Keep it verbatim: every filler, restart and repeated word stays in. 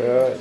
Good.